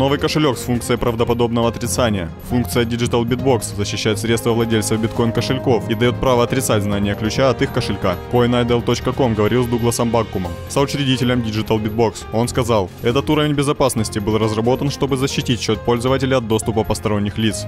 Новый кошелек с функцией правдоподобного отрицания. Функция Digital Bitbox защищает средства владельцев биткоин-кошельков и дает право отрицать знание ключа от их кошелька. Coinidol.com говорил с Дугласом Баккумом, соучредителем Digital Bitbox. Он сказал: «Этот уровень безопасности был разработан, чтобы защитить счет пользователя от доступа посторонних лиц».